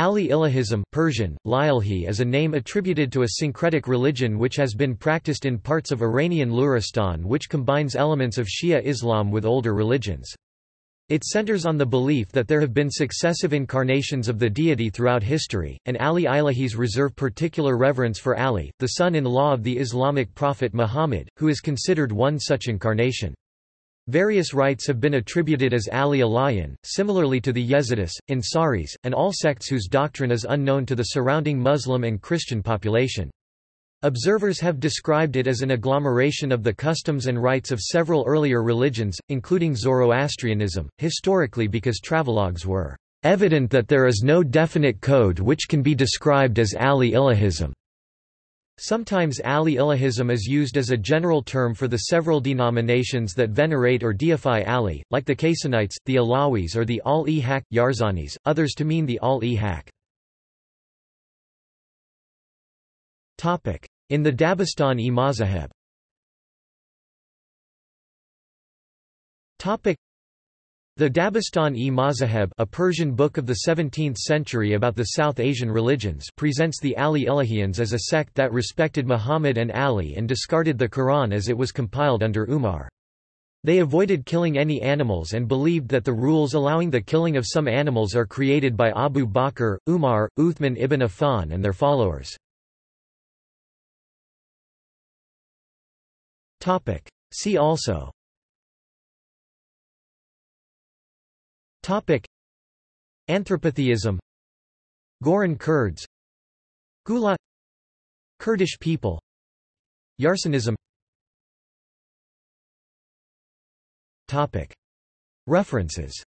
Ali-Ilahism Persian, Lailahi, is a name attributed to a syncretic religion which has been practiced in parts of Iranian Luristan, which combines elements of Shia Islam with older religions. It centers on the belief that there have been successive incarnations of the deity throughout history, and Ali-Ilahis reserve particular reverence for Ali, the son-in-law of the Islamic prophet Muhammad, who is considered one such incarnation. Various rites have been attributed as Ali-Ilahian, similarly to the Yezidis, Ansaris, and all sects whose doctrine is unknown to the surrounding Muslim and Christian population. Observers have described it as an agglomeration of the customs and rites of several earlier religions, including Zoroastrianism, historically because travelogues were evident that there is no definite code which can be described as Ali-Ilahism. Sometimes Ali-Ilahism is used as a general term for the several denominations that venerate or deify Ali, like the Qasinites, the Alawis or the Al-e-Haq, Yarzanis, others to mean the Al-e-Haq. In the Dabistan-e Mazahib. The Dabistan-e Mazahib, a Persian book of the 17th century about the South Asian religions, presents the Ali-Ilahians as a sect that respected Muhammad and Ali and discarded the Quran as it was compiled under Umar. They avoided killing any animals and believed that the rules allowing the killing of some animals are created by Abu Bakr, Umar, Uthman ibn Affan and their followers. See also Anthropotheism, Goran Kurds, Gulat, Kurdish people, Yarsanism. References.